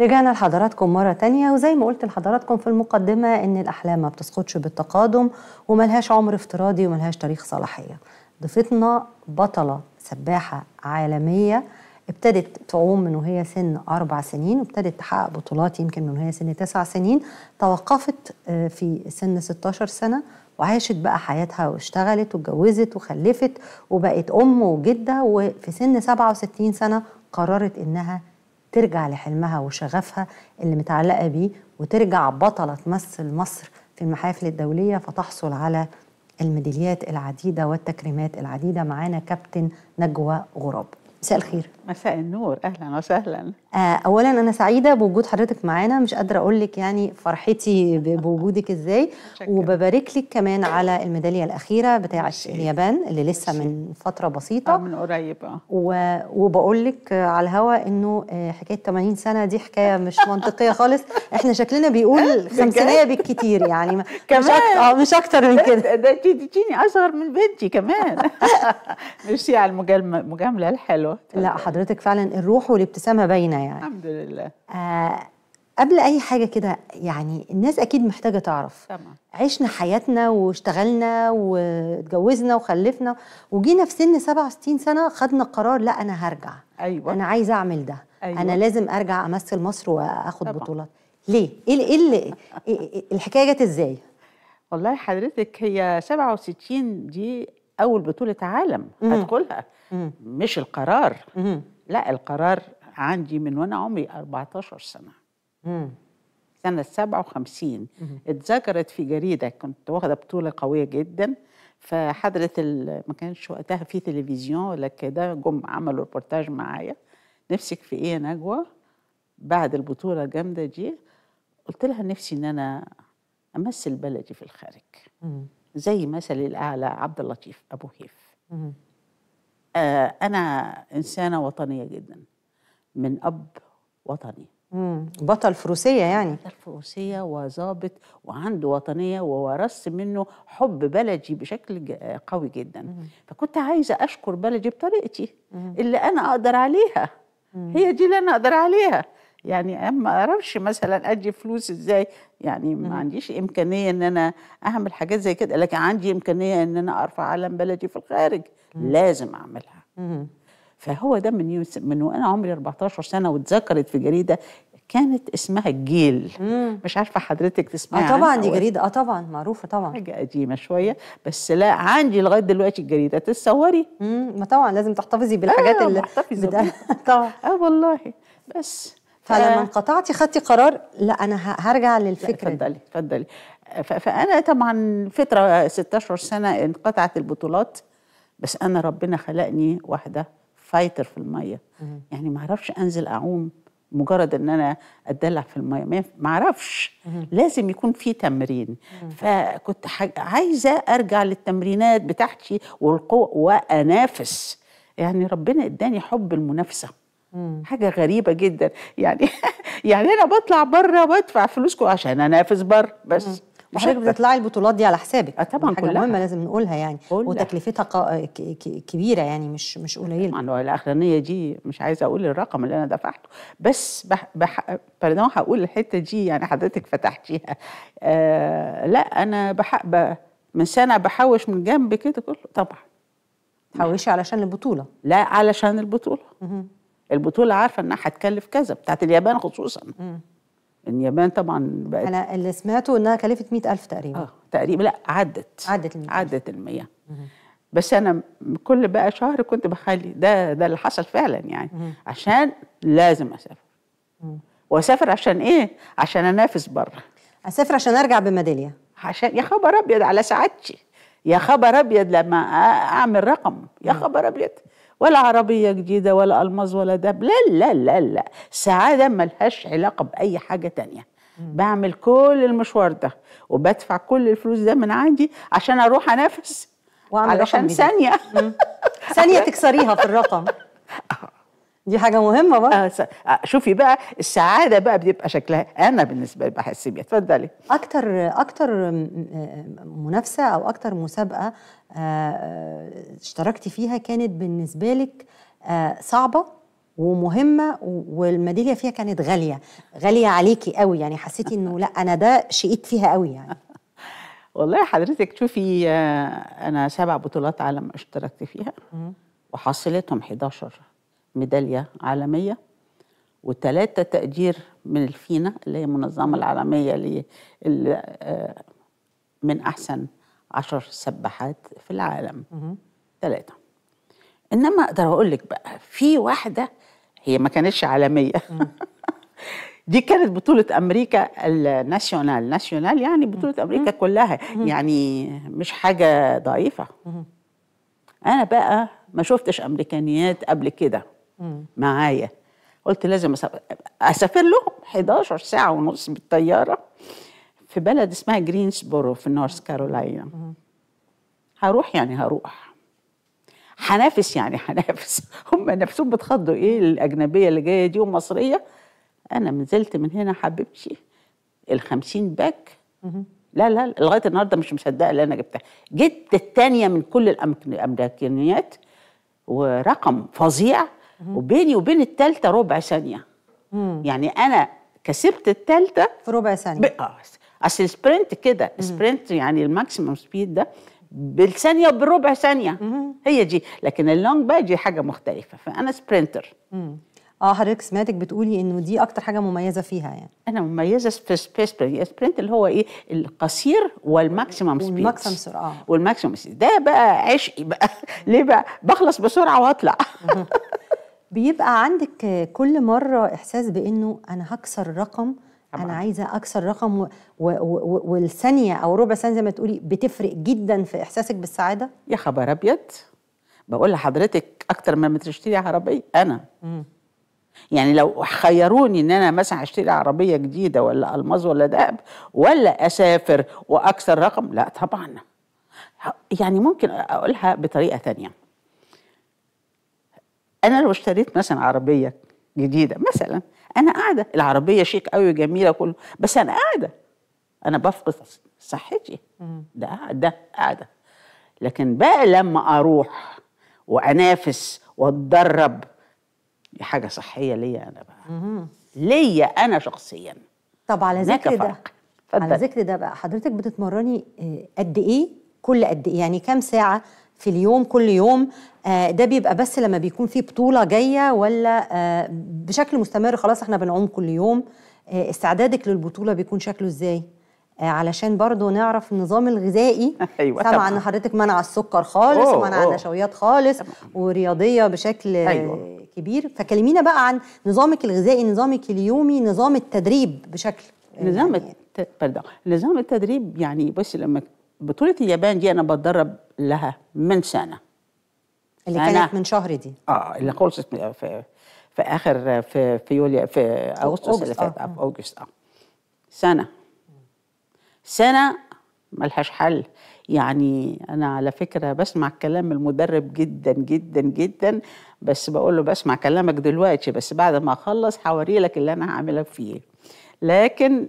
رجعنا لحضراتكم مرة تانية، وزي ما قلت لحضراتكم في المقدمة إن الأحلام ما بتسقطش بالتقادم وملهاش عمر افتراضي وملهاش تاريخ صلاحية. ضيفتنا بطلة سباحة عالمية ابتدت تعوم من وهي سن 4 سنين، وابتدت تحقق بطولات يمكن من وهي سن 9 سنين، توقفت في سن 16 سنة وعاشت بقى حياتها واشتغلت واتجوزت وخلفت وبقت أم وجدة، وفي سن 67 سنة قررت إنها ترجع لحلمها وشغفها اللي متعلقة بيه وترجع بطلة تمثل مصر في المحافل الدولية، فتحصل على الميداليات العديدة والتكريمات العديدة. معانا كابتن نجوى غراب. مساء الخير. مساء النور، أهلا وسهلا. أولا أنا سعيدة بوجود حضرتك معانا، مش قادرة أقول لك يعني فرحتي بوجودك إزاي، وببارك لك كمان على الميدالية الأخيرة بتاعة اليابان اللي لسه من فترة بسيطة من قريب. وبقول لك على الهوا إنه حكاية 80 سنة دي حكاية مش منطقية خالص، إحنا شكلنا بيقول 5 سنين بالكتير يعني، مش أكتر من كده. ده تديني أصغر من بنتي كمان. ميرسي على المجاملة الحلوة. لا حضرتك فعلا الروح والابتسامة باينة يعني. الحمد لله. قبل أي حاجة كده يعني الناس أكيد محتاجة تعرف. تمام. عشنا حياتنا واشتغلنا واتجوزنا وخلفنا وجينا في سن 67 سنة خدنا قرار، لا أنا هرجع. أيوة. أنا عايزة أعمل ده. أيوة. أنا لازم أرجع أمثل مصر وأخد بطولات. ليه؟ إيه الحكاية جت إزاي؟ والله حضرتك هي 67 دي أول بطولة عالم أدخلها. مش القرار. لا القرار عندي من وانا عمري 14 سنه. سنه 57 اتذكرت في جريده، كنت واخده بطوله قويه جدا، فحضره ما كانش وقتها في تلفزيون ولا كده، جم عملوا ريبورتاج معايا، نفسك في ايه يا نجوى؟ بعد البطوله الجامده دي قلت لها نفسي ان انا امثل بلدي في الخارج. زي مثل الاعلى عبد اللطيف أبو هيف. انا انسانه وطنيه جدا من أب وطني. بطل فروسية يعني. بطل فروسية وظابط وعنده وطنية، وورثت منه حب بلدي بشكل قوي جدا. فكنت عايزة أشكر بلدي بطريقتي اللي أنا أقدر عليها. هي دي اللي أنا أقدر عليها يعني، ما أعرفش مثلا أدي فلوس إزاي يعني، ما عنديش إمكانية إن أنا أعمل حاجات زي كده، لكن عندي إمكانية إن أنا أرفع علم بلدي في الخارج. لازم أعملها. فهو ده من وانا عمري 14 سنه، واتذكرت في جريده كانت اسمها الجيل. مش عارفه حضرتك تسمعها؟ طبعا دي جريده طبعا معروفه طبعا، حاجه قديمه شويه بس لا عندي لغايه دلوقتي الجريده. تتصوري؟ ما طبعا لازم تحتفظي بالحاجات اللي بتحتفظي طبعا. والله بس فلما انقطعتي خدتي قرار لا انا هرجع للفكره. اتفضلي اتفضلي. فانا طبعا فتره 16 سنه انقطعت البطولات، بس انا ربنا خلقني واحده فايتر في الميه. يعني ما اعرفش انزل اعوم مجرد ان انا اتدلع في الميه، ما اعرفش، لازم يكون في تمرين. فكنت عايزه ارجع للتمرينات بتاعتي والقوه وانافس، يعني ربنا اداني حب المنافسه. حاجه غريبه جدا يعني. يعني انا بطلع بره وادفع فلوسكم عشان انافس بره بس. وحضرتك بتطلعي البطولات دي على حسابك طبعا، حاجه مهمه لازم نقولها يعني، وتكلفتها كبيره يعني، مش قليله طبعا. الاخرانيه دي مش عايزه اقول الرقم اللي انا دفعته، بس هقول الحته دي يعني حضرتك فتحتيها. لا انا من سنه بحوش من جنب كده كله طبعا. تحوشي علشان البطوله؟ لا علشان البطوله. البطوله عارفه انها هتكلف كذا، بتاعت اليابان خصوصا. اليابان طبعا بقت، انا اللي سمعته انها كلفت 100,000 تقريبا. تقريبا، لا عدت المية. بس انا كل بقى شهر كنت بخلي ده اللي حصل فعلا يعني. عشان لازم اسافر. واسافر عشان ايه؟ عشان انافس بره. اسافر عشان ارجع بميداليه. عشان يا خبر ابيض على سعادتي، يا خبر ابيض لما اعمل رقم، يا خبر ابيض. ولا عربية جديدة ولا ألماظ ولا دهب، لا لا لا لا، سعادة ملهاش علاقة بأي حاجة تانية. بعمل كل المشوار ده وبدفع كل الفلوس ده من عندي عشان أروح أنافس، علشان ثانية ثانية تكسريها في الرقم. دي حاجة مهمة بقى. شوفي بقى السعادة بقى بتبقى شكلها، أنا بالنسبة لي بحس بيها. اتفضلي. أكتر منافسة أو أكتر مسابقة اشتركتي فيها كانت بالنسبة لك صعبة ومهمة، والميدالية فيها كانت غالية غالية عليكي قوي، يعني حسيتي انه لا انا ده شقيت فيها قوي يعني؟ والله حضرتك شوفي، انا 7 بطولات عالم اشتركت فيها وحصلتهم 11 ميدالية عالمية، و3 تقدير من الفينا اللي هي المنظمة العالمية من احسن 10 سباحات في العالم، 3. انما اقدر اقول لك بقى في واحده هي ما كانتش عالميه دي كانت بطوله امريكا الناشيونال، ناشيونال يعني بطوله امريكا كلها، يعني مش حاجه ضعيفه. انا بقى ما شفتش امريكانيات قبل كده معايا، قلت لازم اسافر لهم 11 ساعه ونص بالطياره في بلد اسمها جرينسبورو في نورث كارولينا. هروح يعني هروح هنافس، يعني هنافس. هم نفسهم بتخضوا ايه الاجنبيه اللي جايه دي ومصريه. انا نزلت من هنا حبيبتي ال50 باك، لا لا لغايه النهارده مش مصدقه اللي انا جبتها. جبت الثانيه من كل الامريكانيات ورقم فظيع، وبيني وبين الثالثه ربع ثانيه، يعني انا كسبت الثالثه في ربع ثانيه. اصل السبرنت كده، السبرنت يعني الماكسيموم سبيد ده بالثانية وبالربع ثانية، هي دي، لكن اللونج بقى دي حاجة مختلفة، فأنا سبرينتر. حضرتك سمعتك بتقولي إنه دي أكتر حاجة مميزة فيها يعني. أنا مميزة في سبرينت اللي هو إيه؟ القصير والماكسيمم سبيد. والماكسيمم سرعة. والماكسيمم سبيد، ده بقى عشقي بقى، ليه بقى؟ بخلص بسرعة وأطلع. بيبقى عندك كل مرة إحساس بإنه أنا هكسر رقم، أنا عايزة أكسر رقم، والثانية أو ربع ثانية زي ما تقولي بتفرق جدا في إحساسك بالسعادة؟ يا خبر أبيض، بقول لحضرتك أكتر ما تشتري عربية أنا. يعني لو خيروني إن أنا مثلا أشتري عربية جديدة ولا ألماظ ولا دهب ولا أسافر وأكسر رقم، لا طبعا. يعني ممكن أقولها بطريقة ثانية، أنا لو اشتريت مثلا عربية جديدة مثلا، أنا قاعدة العربية شيك قوي جميلة كله، بس أنا قاعدة، أنا بفقد صحتي، ده قاعدة. لكن بقى لما أروح وأنافس وأتدرب، دي حاجة صحية ليا أنا بقى، ليا أنا شخصيا. طب على ذكر ده، على ذكر ده بقى، حضرتك بتتمرني قد إيه؟ كل قد إيه؟ يعني كام ساعة في اليوم كل يوم؟ ده بيبقى بس لما بيكون في بطولة جاية، ولا بشكل مستمر خلاص احنا بنعوم كل يوم؟ استعدادك للبطولة بيكون شكله ازاي؟ علشان برضو نعرف النظام الغذائي. أيوة سامعة ان حضرتك منع السكر خالص ومنع النشويات خالص ورياضية بشكل كبير، فكلمينا بقى عن نظامك الغذائي، نظامك اليومي، نظام التدريب بشكل نظام التدريب. يعني بس لما بطولة اليابان دي أنا بتدرب لها من سنة، اللي كانت من شهر دي اللي خلصت في آخر في يوليو في أغسطس اللي فات، أوجست سنة ملهاش حل. يعني أنا على فكرة بسمع كلام المدرب جدا جدا جدا، بس بقول له بسمع كلامك دلوقتي، بس بعد ما أخلص هوري لك اللي أنا هعملك فيه. لكن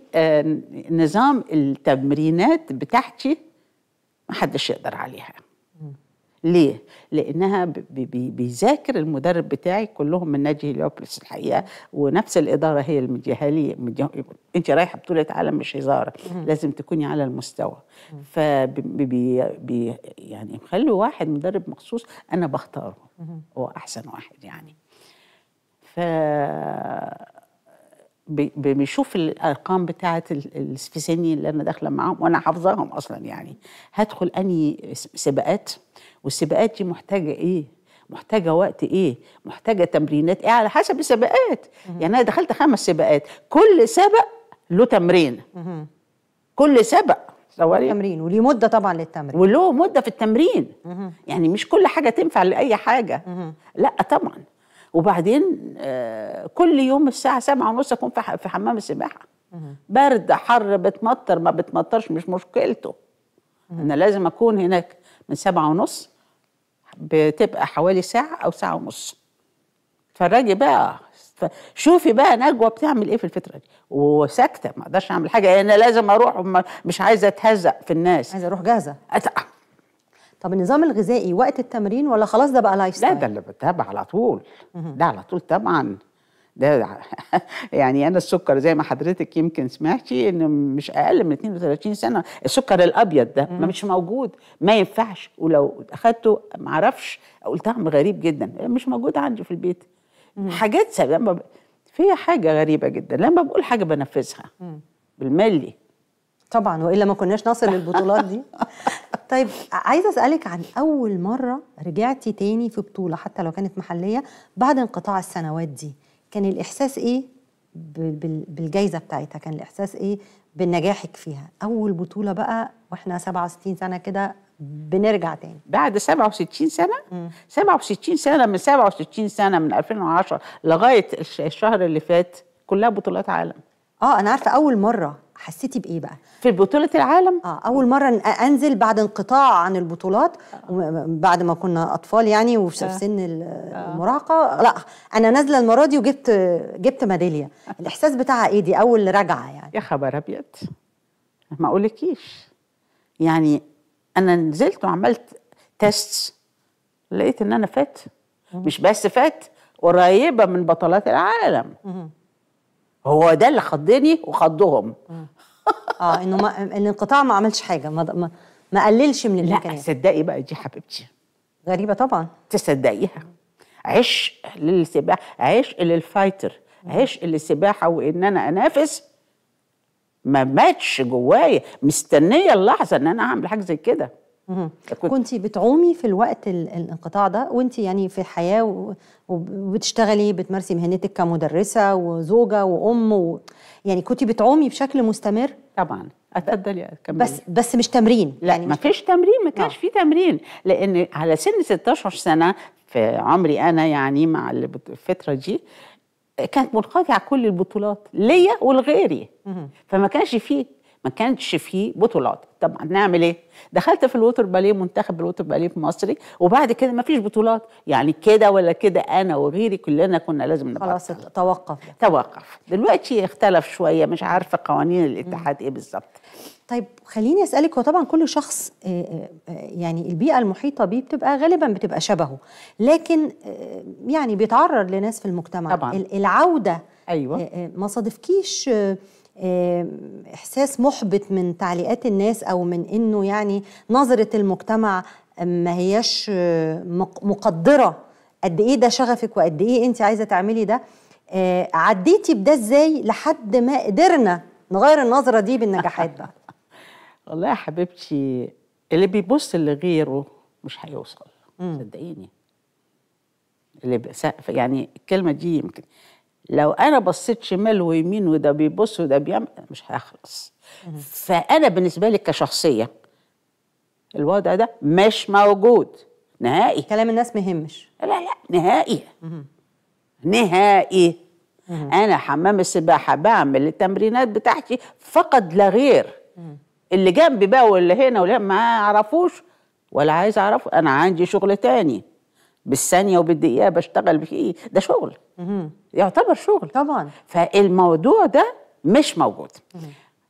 نظام التمرينات بتاعتي محدش يقدر عليها. ليه؟ لأنها بيذاكر المدرب بتاعي، كلهم من نادي هيليوبلس الحقيقة، ونفس الإدارة هي اللي مديها لي. أنت رايحة بطولة عالم مش هزارة، لازم تكوني على المستوى. فبي يعني مخلي واحد مدرب مخصوص أنا بختاره، هو أحسن واحد يعني. بيشوف الارقام بتاعه في سني اللي انا داخله معاهم، وانا حافظاهم اصلا. يعني هدخل اني سباقات، والسباقات دي محتاجه ايه، محتاجه وقت ايه، محتاجه تمرينات ايه، على حسب السباقات. يعني انا دخلت 5 سباقات، كل سبق له تمرين، كل سبق تمرين، وليه مده طبعا للتمرين، وله مده في التمرين. يعني مش كل حاجه تنفع لاي حاجه، لا طبعا. وبعدين كل يوم الساعة 7:30 أكون في حمام السباحة، برد حر بتمطر ما بتمطرش مش مشكلته، أنا لازم أكون هناك من 7:30، بتبقى حوالي ساعة أو ساعة ونص. اتفرجي بقى، شوفي بقى نجوى بتعمل إيه في الفترة دي، وساكتة ما أقدرش أعمل حاجة، أنا لازم أروح، مش عايزة أتهزق في الناس، عايزة أروح جاهزة. طب النظام الغذائي وقت التمرين ولا خلاص ده بقى لايف ستايل؟ لا ده اللي بتابع على طول، ده على طول طبعا. ده يعني انا السكر زي ما حضرتك يمكن سمعتي ان مش اقل من 32 سنه السكر الابيض ده ما مش موجود، ما ينفعش، ولو اخدته ما اعرفش اقول طعم غريب جدا، مش موجود عندي في البيت. حاجات لما في حاجه غريبه جدا، لما بقول حاجه بنفذها بالملي طبعا، والا ما كناش نصل للبطولات دي. طيب عايزه اسالك عن اول مره رجعتي تاني في بطوله حتى لو كانت محليه بعد انقطاع السنوات دي، كان الإحساس إيه بالجايزة بتاعتها؟ كان الإحساس إيه بنجاحك فيها؟ أول بطولة بقى وإحنا 67 سنة كده بنرجع تاني بعد 67 سنة؟ 67 سنة، من 67 سنة من 2010 لغاية الشهر اللي فات كلها بطولات عالم. أنا عارفة. أول مرة حسيتي بإيه بقى؟ في بطولة العالم؟ أول مرة أنزل بعد انقطاع عن البطولات، بعد ما كنا أطفال يعني وفي سن المراهقة، لا أنا نازلة المرة دي وجبت ميدالية، الإحساس بتاعها إيه دي أول رجعة يعني؟ يا خبر أبيض، ما أقولكيش، يعني أنا نزلت وعملت تيست لقيت إن أنا فات، مش بس فات، قريبة من بطولات العالم. هو ده اللي خضني وخضهم. انه الانقطاع ما عملش حاجه، ما قللش من الامكانيات. لا تصدقي بقى دي حبيبتي غريبه طبعا، تصدقيها عشق للسباحه، عشق للفايتر، عشق للسباحه، وان انا انافس ما ماتش جوايا، مستنيه اللحظه ان انا اعمل حاجه زي كده. كنتي بتعومي في الوقت الانقطاع ده وانتي يعني في الحياة وبتشتغلي بتمارسي مهنتك كمدرسة وزوجة وأم يعني كنتي بتعومي بشكل مستمر؟ طبعا. اتفضلي كملي. بس مش تمرين؟ لا يعني ما فيش تمرين، ما كانش في تمرين، لأن على سن 16 سنة في عمري أنا يعني مع الفترة دي كانت منقطعة كل البطولات ليا ولغيري، فما كانش فيه بطولات. طبعا نعمل ايه؟ دخلت في الوتر باليه، منتخب الوتر باليه في مصري، وبعد كده مفيش بطولات، يعني كده ولا كده انا وغيري كلنا كنا لازم نبقى خلاص. توقف. دلوقتي اختلف شويه، مش عارفه قوانين الاتحاد ايه بالظبط. طيب خليني اسالك، هو طبعا كل شخص يعني البيئه المحيطه بيه بتبقى غالبا شبهه، لكن يعني بيتعرض لناس في المجتمع طبعا. العوده ايوه، ما صادفكيش إحساس محبط من تعليقات الناس أو من إنه يعني نظرة المجتمع ما هياش مقدرة قد إيه ده شغفك وقد إيه أنت عايزة تعملي ده؟ عديتي بده إزاي لحد ما قدرنا نغير النظرة دي بالنجاحات بقى؟ والله يا حبيبتي اللي بيبص لغيره مش هيوصل، صدقيني. يعني الكلمة دي يمكن لو أنا بصيت شمال ويمين وده بيبص وده بيعمل مش هخلص. فأنا بالنسبة لي كشخصية الوضع ده مش موجود نهائي. كلام الناس ما يهمش؟ لا نهائي. نهائي. أنا حمام السباحة بعمل التمرينات بتاعتي فقط لا غير. اللي جنبي بقى واللي هنا واللي ما أعرفوش ولا عايز أعرفه، أنا عندي شغل تاني بالثانية وبالدقيقة بشتغل بيه، ده شغل. يعتبر شغل طبعا. فالموضوع ده مش موجود.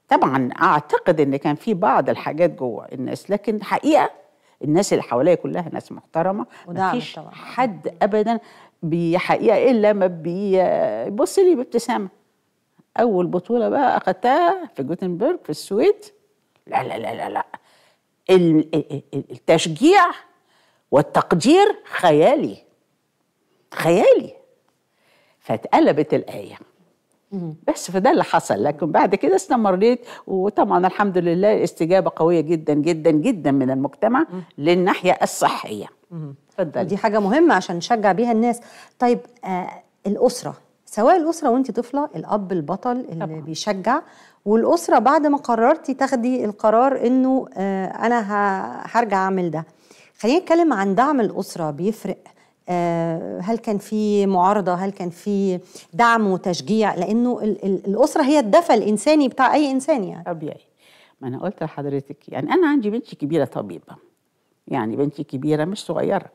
طبعا اعتقد ان كان في بعض الحاجات جوه الناس، لكن حقيقة الناس اللي حواليا كلها ناس محترمة، مفيش حد ابدا بحقيقة الا ما بيبص لي بابتسامة. اول بطولة بقى اخدتها في جوتنبرغ في السويد، لا لا لا لا, لا. التشجيع والتقدير خيالي خيالي، فاتقلبت الآية. بس فده اللي حصل، لكن بعد كده استمريت، وطبعا الحمد لله الاستجابة قوية جدا جدا جدا من المجتمع للناحية الصحية. اتفضلي. دي حاجة مهمة عشان نشجع بيها الناس. طيب الأسرة، سواء الأسرة وانت طفلة، الأب البطل اللي طبعا بيشجع، والأسرة بعد ما قررتي تاخدي القرار إنه أنا هرجع أعمل ده. خلينا نتكلم عن دعم الأسرة، بيفرق؟ هل كان في معارضة؟ هل كان في دعم وتشجيع؟ لأنه الأسرة هي الدفع الإنساني بتاع أي إنسان يعني. طبيعي. ما أنا قلت لحضرتك يعني أنا عندي بنتي كبيرة طبيبة، يعني بنتي كبيرة مش صغيرة،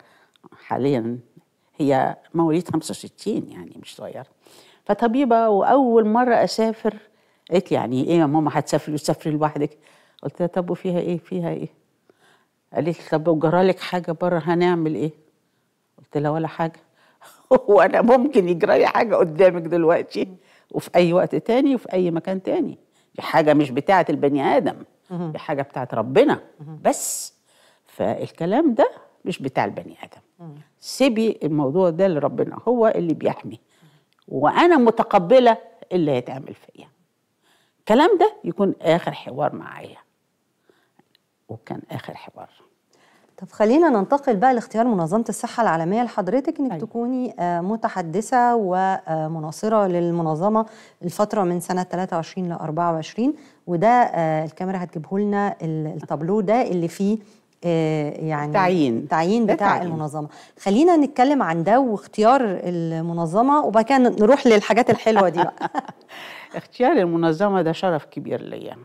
حاليا هي مواليد 65 يعني مش صغيرة، فطبيبة. وأول مرة أسافر قالت لي يعني إيه يا ماما هتسافري لوحدك؟ قلت لها طب وفيها إيه؟ فيها إيه؟ قالت لي طب وجرالك حاجه بره هنعمل ايه؟ قلت لها ولا حاجه. هو انا ممكن يجرالي حاجه قدامك دلوقتي وفي اي وقت تاني وفي اي مكان تاني، دي حاجه مش بتاعه البني ادم، دي حاجه بتاعه ربنا بس، فالكلام ده مش بتاع البني ادم، سيبي الموضوع ده لربنا هو اللي بيحمي، وانا متقبله اللي هيتعمل فيا. الكلام ده يكون اخر حوار معايا، وكان اخر حوار. طب خلينا ننتقل بقى لاختيار منظمه الصحه العالميه لحضرتك انك تكوني متحدثه ومناصره للمنظمه الفتره من سنه 23 ل 24، وده الكاميرا هتجيبه لنا التابلو ده اللي فيه يعني التعيين بتاع المنظمه. خلينا نتكلم عن ده واختيار المنظمه وبعد كده نروح للحاجات الحلوه دي بقى. اختيار المنظمه ده شرف كبير ليا،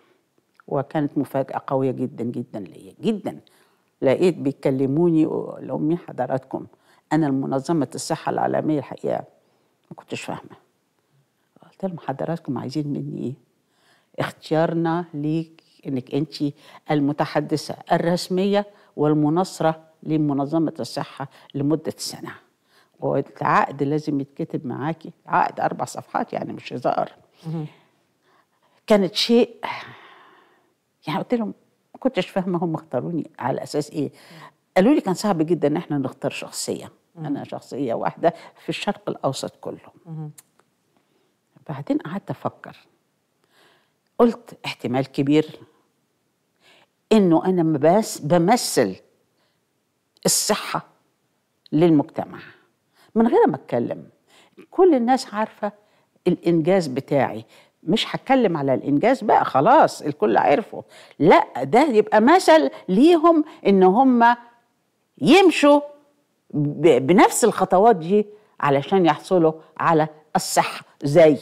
وكانت مفاجاه قويه جدا جدا ليا جدا. لقيت بيكلموني لأمي حضراتكم أنا المنظمة الصحة العالمية الحقيقة ما كنتش فاهمة. قلت لهم حضراتكم عايزين مني إيه؟ اختيارنا ليك إنك أنت المتحدثة الرسمية والمناصرة لمنظمة الصحة لمدة سنة، والعقد لازم يتكتب معاكي، عقد 4 صفحات يعني مش هزار. كانت شيء يعني قلت لهم ما كنتش فاهمه هم اختاروني على اساس ايه؟ قالوا لي كان صعب جدا ان احنا نختار شخصيه، انا شخصيه واحده في الشرق الاوسط كله. بعدين قعدت افكر، قلت احتمال كبير انه انا بمثل الصحه للمجتمع من غير ما اتكلم، كل الناس عارفه الانجاز بتاعي، مش هتكلم على الانجاز بقى خلاص الكل عرفه، لا ده يبقى مثل ليهم ان هم يمشوا بنفس الخطوات دي علشان يحصلوا على الصحه زي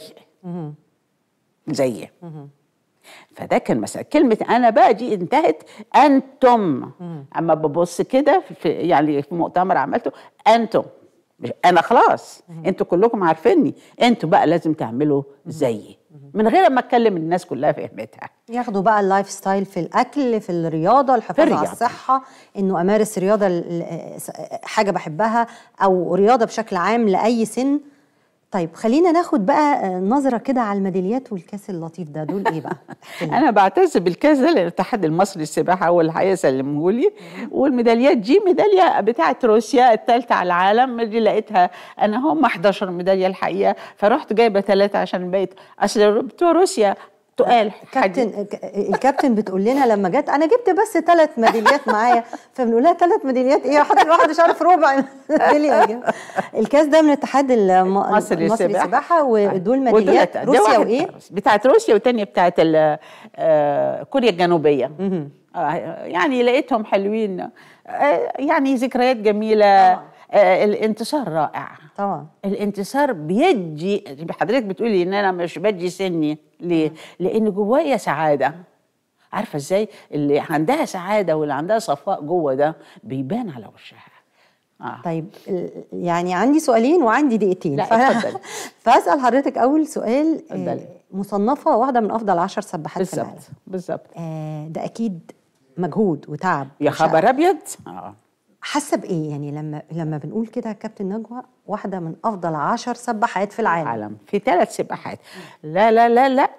فده كان مثلا. كلمه انا بقى دي انتهت انتم، اما ببص كده يعني في مؤتمر عملته انتم، انا خلاص انتوا كلكم عارفيني، انتوا بقى لازم تعملوا زيي من غير ما اتكلم، الناس كلها فهمتها. ياخدوا بقى اللايف ستايل في الاكل، في الرياضه، الحفاظ على الصحه، انه امارس رياضه حاجه بحبها او رياضه بشكل عام لاي سن. طيب خلينا ناخد بقى نظره كده على الميداليات والكاس اللطيف ده، دول ايه بقى؟ انا بعتز بالكاس ده للاتحاد المصري للسباحه هو اللي هيسلمه لي، والميداليات دي ميداليه بتاعه روسيا الثالثه على العالم دي لقيتها انا، هم 11 ميداليه الحقيقه، فرحت جايبه 3 عشان بقيت اصل بتوع روسيا تقال. كابتن الكابتن بتقول لنا لما جت انا جبت بس 3 ميداليات معايا، فبنقول لها 3 ميداليات ايه يا حضرتك؟ الواحد مش عارف ربع ميداليه. الكاس ده من الاتحاد المصري للسباحه، ودول ميداليات روسيا وايه؟ بتاعت روسيا والثانيه بتاعت الكوريا الجنوبيه. يعني لقيتهم حلوين، يعني ذكريات جميله طبعا. الانتصار رائع طبعا، الانتصار بيدي. حضرتك بتقولي ان انا مش بدي سني ليه؟ لان جوايا سعاده، عارفه ازاي؟ اللي عندها سعاده واللي عندها صفاء جوه ده بيبان على وشها. طيب يعني عندي سؤالين وعندي دقيقتين. لا اتفضلي. فاسال حضرتك اول سؤال، مصنفه واحده من افضل 10 سباحات في العالم. بالظبط ده اكيد مجهود وتعب يا خبر ابيض. حاسه بايه يعني لما بنقول كده يا كابتن نجوى واحده من افضل 10 سباحات في العالم في 3 سباحات؟ لا لا لا لا،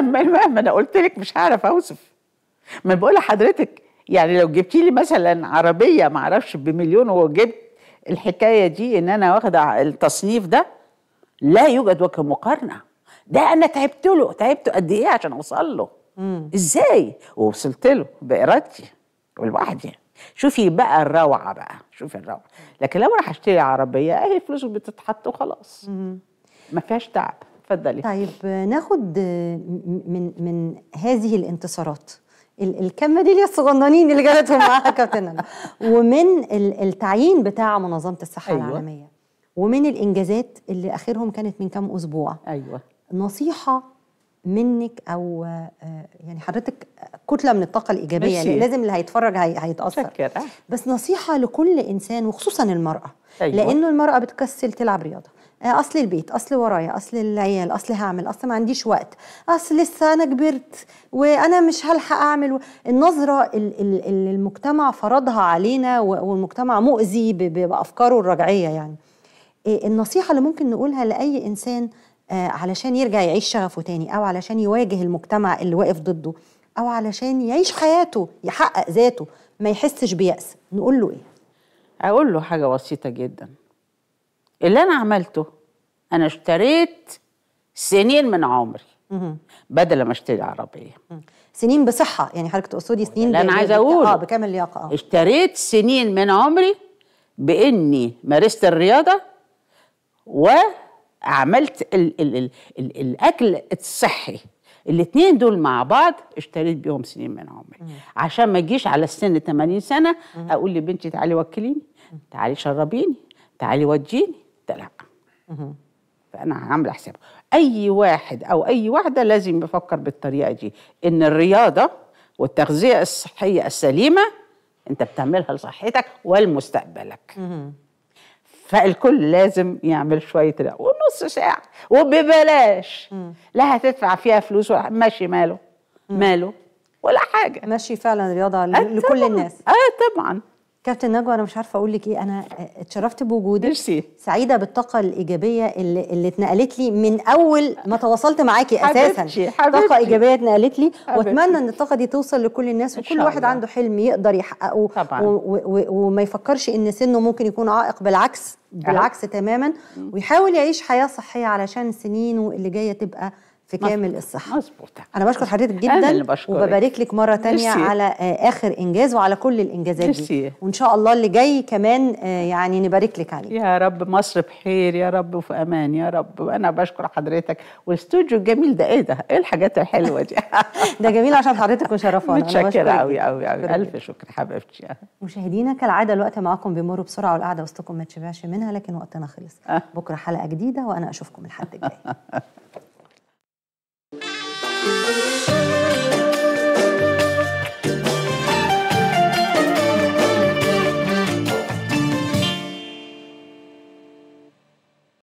مهما انا قلت لك مش هعرف اوصف. ما بقول لحضرتك يعني لو جبتي لي مثلا عربيه ما اعرفش بمليون، وجبت الحكايه دي ان انا واخده التصنيف ده، لا يوجد وجه مقارنه. ده انا تعبت له، تعبت قد ايه عشان اوصل له؟ ازاي؟ ووصلت له بارادتي لوحدي. شوفي بقى الروعه بقى، شوفي الروعه. لكن لو انا هشتري عربيه اهي فلوسه بتتحط وخلاص، ما فيهاش تعب. اتفضلي. طيب ناخد من هذه الانتصارات الكام ميداليه الصغننين اللي جالتهم معاها كابتن نجوى، ومن التعيين بتاع منظمه الصحه العالميه، ومن الانجازات اللي اخرهم كانت من كام اسبوع، نصيحه منك او يعني حضرتك كتله من الطاقه الايجابيه، يعني لازم اللي هيتفرج هيتاثر، بس نصيحه لكل انسان وخصوصا المراه، لانه المراه بتكسل تلعب رياضه، اصل البيت، اصل ورايا، اصل العيال، اصل هعمل، اصل ما عنديش وقت، اصل لسه انا كبرت وانا مش هلحق اعمل. النظره اللي المجتمع فرضها علينا، والمجتمع مؤذي بافكاره الرجعيه. يعني النصيحه اللي ممكن نقولها لاي انسان علشان يرجع يعيش شغفه تاني، او علشان يواجه المجتمع اللي واقف ضده، او علشان يعيش حياته، يحقق ذاته، ما يحسش بيأس، نقول له ايه؟ اقول له حاجه بسيطه جدا. اللي أنا عملته، أنا اشتريت سنين من عمري بدل ما اشتري عربية. سنين بصحة يعني، حضرتك تقصدي سنين اللي أنا عايزة أقوله بكامل لياقة. اشتريت سنين من عمري بإني مارست الرياضة وعملت الأكل الصحي. الاتنين دول مع بعض اشتريت بيهم سنين من عمري عشان ما أجيش على السن 80 سنة أقول لبنتي تعالي وكليني، تعالي شربيني، تعالي وديني. لا، فأنا عامله حساب. أي واحد أو أي واحدة لازم يفكر بالطريقة دي، إن الرياضة والتغذية الصحية السليمة أنت بتعملها لصحتك ولمستقبلك. فالكل لازم يعمل شوية رياضة ونص ساعة وببلاش. لا هتدفع فيها فلوس ولا ماشي، ماله ماله ولا حاجة، ماشي فعلا رياضة لكل الناس. طبعا كابتن نجوى، أنا مش عارفة أقول لك إيه، أنا اتشرفت بوجودك، سعيدة بالطاقة الإيجابية اللي اتنقلت لي من أول ما تواصلت معاكي. أساسا طاقة إيجابية اتنقلت لي، وأتمنى إن الطاقة دي توصل لكل الناس، وكل واحد عنده حلم يقدر يحققه وما يفكرش إن سنه ممكن يكون عائق. بالعكس، بالعكس تماما، ويحاول يعيش حياة صحية علشان السنين اللي جاية تبقى في كامل الصحة. مظبوط. أنا بشكر حضرتك جدا، وببارك لك مرة تانية على آخر إنجاز وعلى كل الإنجازات دي، وإن شاء الله اللي جاي كمان يعني نبارك لك عليه يا رب. مصر بخير يا رب، وفي أمان يا رب. وأنا بشكر حضرتك والاستوديو الجميل ده. إيه ده؟ إيه الحاجات الحلوة دي؟ ده جميل عشان حضرتك وشرفانا. متشكرة أوي أوي أوي، ألف شكر حبيبتي. مشاهدينا، كالعادة الوقت معاكم بيمر بسرعة، والقعدة وسطكم ما تشبعش منها، لكن وقتنا خلص. بكرة حلقة جديدة، وأنا أشوفكم الحد الجاي.